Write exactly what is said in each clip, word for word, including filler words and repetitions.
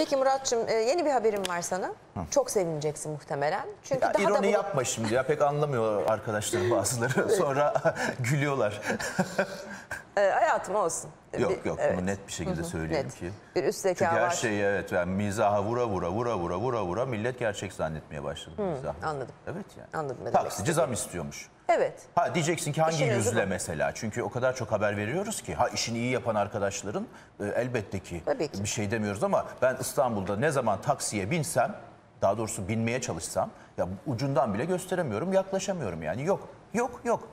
Peki Murat'cığım, yeni bir haberim var sana. Hı. Çok sevineceksin muhtemelen. Çünkü ya, daha ironi da bunu... yapma şimdi ya, pek anlamıyor arkadaşlar bazıları. Sonra gülüyorlar. E, hayatım olsun. Yok yok, evet. Bunu net bir şekilde söyleyeyim net. Ki. Bir üst zeka var. Çünkü her şeyi evet, yani mizaha vura vura vura vura vura vura millet gerçek zannetmeye başladı. Hı, mizahı. Anladım. Evet yani. Anladım. Taksici zam istiyormuş. Evet. Ha diyeceksin ki hangi İşin yüzle mesela? Çünkü o kadar çok haber veriyoruz ki. Ha işini iyi yapan arkadaşların e, elbette ki, ki bir şey demiyoruz ama ben İstanbul'da ne zaman taksiye binsem, daha doğrusu binmeye çalışsam ya ucundan bile gösteremiyorum, yaklaşamıyorum yani yok. Yok yok.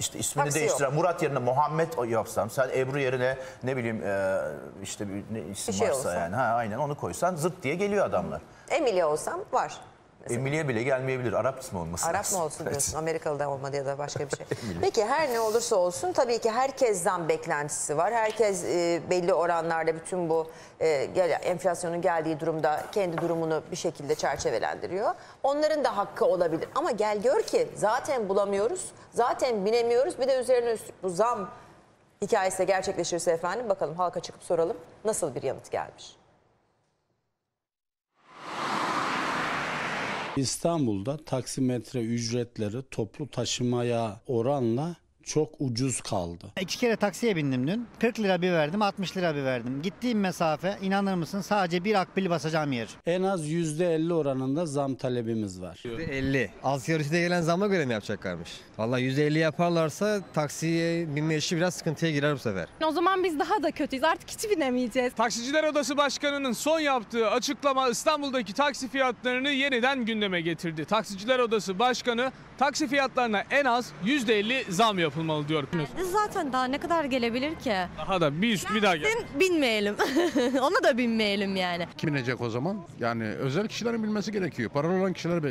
İşte ismini taksi değiştiren yok. Murat yerine Muhammed yapsam, sen Ebru yerine ne bileyim e, işte bir ne isim bir şey varsa olsa. Yani ha aynen onu koysan zıt diye geliyor adamlar. Emilie olsam var. Mesela. Emilie bile gelmeyebilir. Arap ismi olması. Arap mı olsun diyorsun? Evet. Amerikalı da olmadı ya da başka bir şey. Peki her ne olursa olsun tabii ki herkes zam beklentisi var. Herkes e, belli oranlarda bütün bu e, gel, enflasyonun geldiği durumda kendi durumunu bir şekilde çerçevelendiriyor. Onların da hakkı olabilir. Ama gel gör ki zaten bulamıyoruz. Zaten binemiyoruz. Bir de üzerine üstlük bu zam hikayesi de gerçekleşirse efendim bakalım halka çıkıp soralım nasıl bir yanıt gelmiş. İstanbul'da taksimetre ücretleri toplu taşımaya oranla çok ucuz kaldı. İki kere taksiye bindim dün. kırk lira bir verdim, altmış lira bir verdim. Gittiğim mesafe inanır mısın sadece bir akbili basacağım yer. En az yüzde elli oranında zam talebimiz var. yüzde elli. Asgari ücrete gelen zama göre mi yapacaklarmış? Vallahi yüzde elli yaparlarsa taksiye binme işi biraz sıkıntıya girer bu sefer. O zaman biz daha da kötüyüz. Artık hiç binemeyeceğiz. Taksiciler Odası Başkanı'nın son yaptığı açıklama İstanbul'daki taksi fiyatlarını yeniden gündeme getirdi. Taksiciler Odası Başkanı taksi fiyatlarına en az yüzde elli zam yapıyor. Diyor. Zaten daha ne kadar gelebilir ki? Daha da bir üst bir daha gel. Binmeyelim. Ona da binmeyelim yani. Kim binecek o zaman? Yani özel kişilerin bilmesi gerekiyor. Paralı olan kişiler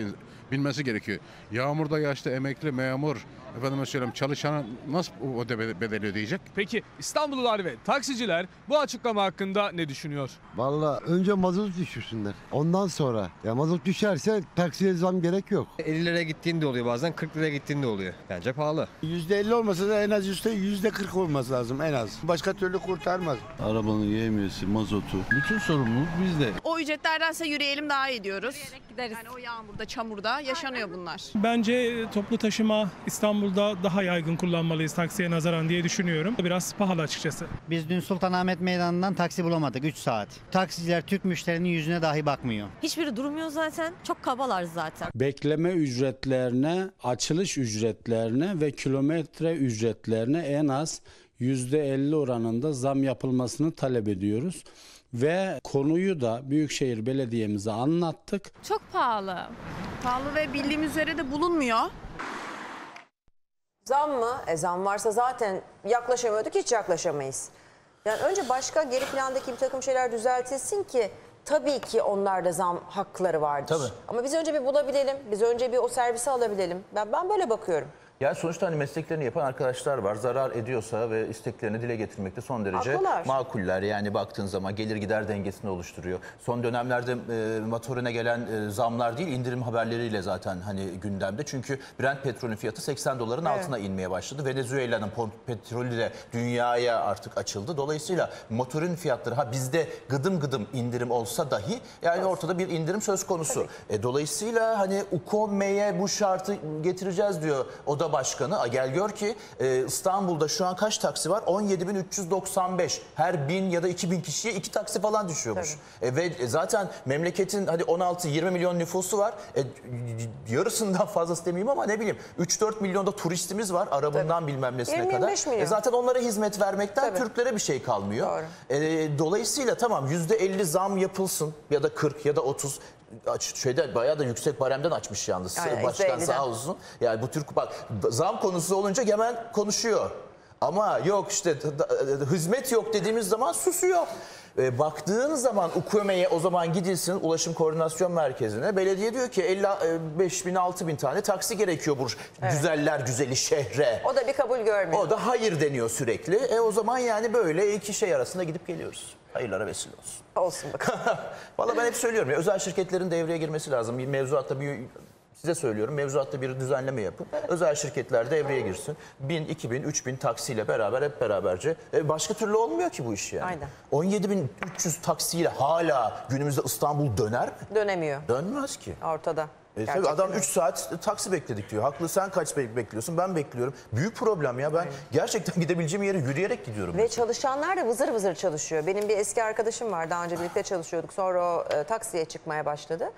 bilmesi gerekiyor. Yağmurda yaşlı, emekli, memur, efendime söyleyeyim çalışana nasıl o bedeli ödeyecek? Peki İstanbullular ve taksiciler bu açıklama hakkında ne düşünüyor? Vallahi önce mazot düşürsünler. Ondan sonra ya mazot düşerse taksiye zam gerek yok. elli liraya gittiğinde oluyor bazen, kırk liraya gittiğinde oluyor. Bence pahalı. yüzde elli olmasa da en az yüzde kırk olması lazım en az. Başka türlü kurtarmaz. Arabanın yemiyesi, mazotu, bütün sorumluluk bizde. O ücretlerdense yürüyelim daha iyi diyoruz. Yürüyerek gideriz. Yani o yağmurda, çamurda yaşanıyor bunlar. Bence toplu taşıma İstanbul'da daha yaygın kullanmalıyız taksiye nazaran diye düşünüyorum. Biraz pahalı açıkçası. Biz dün Sultanahmet Meydanı'ndan taksi bulamadık üç saat. Taksiciler Türk müşterinin yüzüne dahi bakmıyor. Hiçbiri durmuyor zaten. Çok kabalar zaten. Bekleme ücretlerine, açılış ücretlerine ve kilometre ücretlerine en az yüzde elli oranında zam yapılmasını talep ediyoruz. Ve konuyu da Büyükşehir Belediye'mize anlattık. Çok pahalı. Pahalı ve bildiğimiz üzere de bulunmuyor. Zam mı? E zam varsa zaten yaklaşamıyorduk, hiç yaklaşamayız. Yani önce başka geri plandaki bir takım şeyler düzeltilsin ki tabii ki onlarda zam hakları vardır. Tabii. Ama biz önce bir bulabilelim, biz önce bir o servisi alabilelim. Ben, ben böyle bakıyorum. Yani sonuçta hani mesleklerini yapan arkadaşlar var. Zarar ediyorsa ve isteklerini dile getirmekte son derece haklılar, makuller. Yani baktığın zaman gelir gider dengesini oluşturuyor. Son dönemlerde e, motorine gelen e, zamlar değil, indirim haberleriyle zaten hani gündemde. Çünkü Brent petrolün fiyatı seksen doların evet. altına inmeye başladı. Venezuela'nın petrolü de dünyaya artık açıldı. Dolayısıyla motorun fiyatları ha bizde gıdım gıdım indirim olsa dahi yani evet. ortada bir indirim söz konusu. Evet. E, dolayısıyla hani U K O M'ye bu şartı getireceğiz diyor. O da başkanı. Gel gör ki İstanbul'da şu an kaç taksi var? on yedi bin üç yüz doksan beş. Her bin ya da iki bin kişiye iki taksi falan düşüyormuş. E, ve zaten memleketin hadi on altı yirmi milyon nüfusu var. E, yarısından fazlası demeyeyim ama ne bileyim üç dört milyonda turistimiz var. Arabından tabii. bilmem nesine kadar. E, zaten onlara hizmet vermekten tabii. Türklere bir şey kalmıyor. E, dolayısıyla tamam yüzde elli zam yapılsın ya da kırk ya da otuz. Şeyde bayağı da yüksek baremden açmış yalnız yani başkan sağ olsun. Yani bu Türk bak zam konusu olunca hemen konuşuyor. Ama yok işte hizmet yok dediğimiz zaman susuyor. E, baktığın zaman U K O M'ye o zaman gidilsin Ulaşım Koordinasyon Merkezi'ne. Belediye diyor ki elli beş bin altı bin tane taksi gerekiyor bu evet. güzeller güzeli şehre. O da bir kabul görmüyor. O da hayır deniyor sürekli. E o zaman yani böyle iki şey arasında gidip geliyoruz. Hayırlara vesile olsun. Olsun bakalım. Valla ben hep söylüyorum ya özel şirketlerin devreye girmesi lazım. Bir mevzuatta bir Size söylüyorum, mevzuatta bir düzenleme yapın. Özel şirketler devreye girsin. Bin, iki bin, üç bin taksiyle beraber hep beraberce. E başka türlü olmuyor ki bu iş yani. Aynen. on yedi bin üç yüz taksiyle hala günümüzde İstanbul döner mi? Dönemiyor. Dönmez ki. Ortada. E, tabii adam üç saat taksi bekledik diyor. Haklı, sen kaç bekliyorsun, ben bekliyorum. Büyük problem ya, ben aynen. gerçekten gidebileceğim yere yürüyerek gidiyorum. Ve mesela çalışanlar da vızır vızır çalışıyor. Benim bir eski arkadaşım var, daha önce birlikte çalışıyorduk. Sonra o e, taksiye çıkmaya başladı.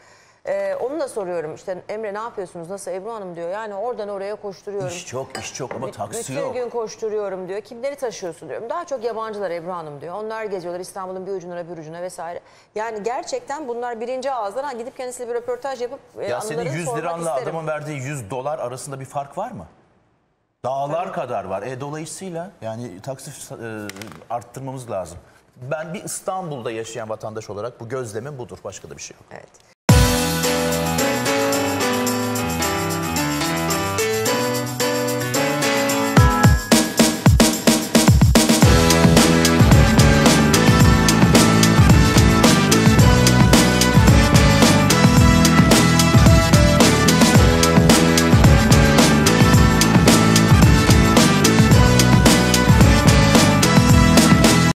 Ee, onu da soruyorum işte, Emre ne yapıyorsunuz, nasıl Ebru Hanım diyor, yani oradan oraya koşturuyorum. İş çok, iş çok ama taksi bütün yok. Bütün gün koşturuyorum diyor. Kimleri taşıyorsun diyorum. Daha çok yabancılar Ebru Hanım diyor. Onlar geziyorlar İstanbul'un bir ucuna bir ucuna vesaire. Yani gerçekten bunlar birinci ağızdan gidip kendisiyle bir röportaj yapıp anıları sormak isterim. Ya senin yüz liranla adamın verdiği yüz dolar arasında bir fark var mı? Dağlar evet. kadar var. E, dolayısıyla yani taksi e, arttırmamız lazım. Ben bir İstanbul'da yaşayan vatandaş olarak bu gözlemim budur. Başka da bir şey yok. Evet.